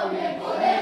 Dame poder.